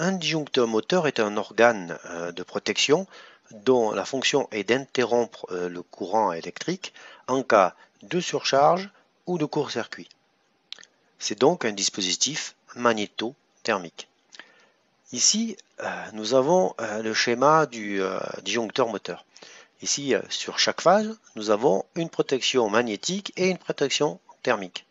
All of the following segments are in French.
Un disjoncteur-moteur est un organe de protection dont la fonction est d'interrompre le courant électrique en cas de surcharge ou de court-circuit. C'est donc un dispositif magnéto-thermique. Ici, nous avons le schéma du disjoncteur-moteur. Ici, sur chaque phase, nous avons une protection magnétique et une protection thermique.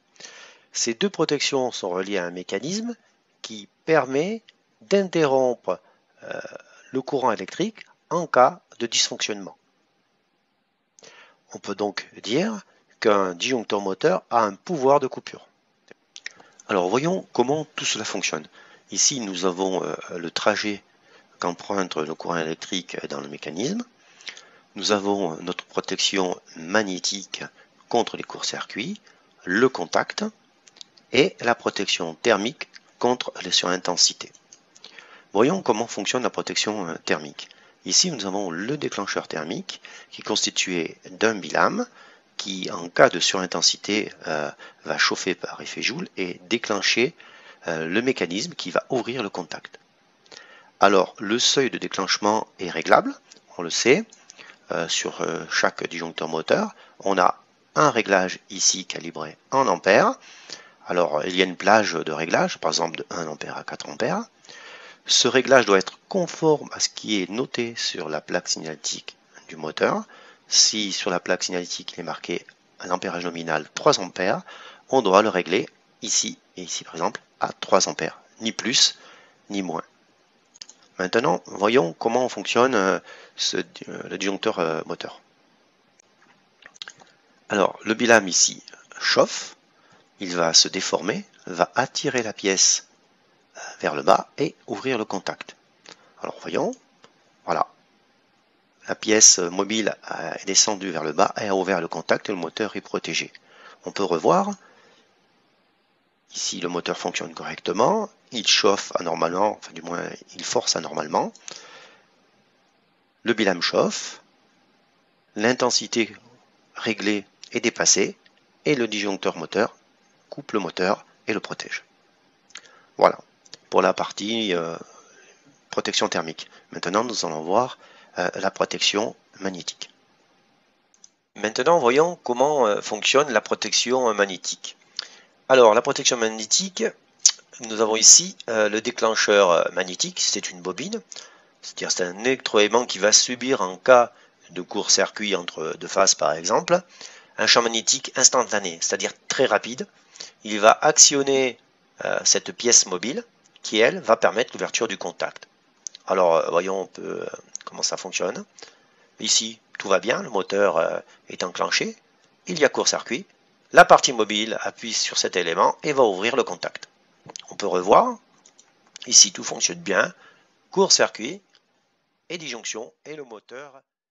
Ces deux protections sont reliées à un mécanisme qui permet d'interrompre le courant électrique en cas de dysfonctionnement. On peut donc dire qu'un disjoncteur moteur a un pouvoir de coupure. Alors voyons comment tout cela fonctionne. Ici nous avons le trajet qu'emprunte le courant électrique dans le mécanisme. Nous avons notre protection magnétique contre les courts-circuits, le contact et la protection thermique contre les surintensités. Voyons comment fonctionne la protection thermique. Ici, nous avons le déclencheur thermique qui est constitué d'un bilame qui, en cas de surintensité, va chauffer par effet Joule et déclencher le mécanisme qui va ouvrir le contact. Alors, le seuil de déclenchement est réglable, on le sait. Sur chaque disjoncteur moteur, on a un réglage ici calibré en ampères. Alors, il y a une plage de réglage, par exemple de 1 ampère à 4 ampères. Ce réglage doit être conforme à ce qui est noté sur la plaque signalétique du moteur. Si sur la plaque signalétique il est marqué un ampérage nominal 3 ampères, on doit le régler ici et ici par exemple à 3 ampères, ni plus ni moins. Maintenant, voyons comment fonctionne le disjoncteur moteur. Alors, le bilame ici chauffe, il va se déformer, va attirer la pièce vers le bas et ouvrir le contact. Alors, voyons, voilà, la pièce mobile est descendue vers le bas et a ouvert le contact et le moteur est protégé. On peut revoir, ici le moteur fonctionne correctement. Il chauffe anormalement, enfin du moins il force anormalement. Le bilame chauffe, l'intensité réglée est dépassée et le disjoncteur moteur coupe le moteur et le protège. Voilà pour la partie protection thermique. Maintenant nous allons voir la protection magnétique. Maintenant voyons comment fonctionne la protection magnétique. Alors la protection magnétique, nous avons ici le déclencheur magnétique, c'est une bobine, c'est-à-dire c'est un électroaimant qui va subir en cas de court-circuit entre deux phases par exemple, un champ magnétique instantané, c'est-à-dire très rapide. Il va actionner cette pièce mobile qui elle va permettre l'ouverture du contact. Alors voyons un peu comment ça fonctionne. Ici tout va bien, le moteur est enclenché, il y a court-circuit, la partie mobile appuie sur cet élément et va ouvrir le contact. On peut revoir, ici tout fonctionne bien, court-circuit et disjonction et le moteur...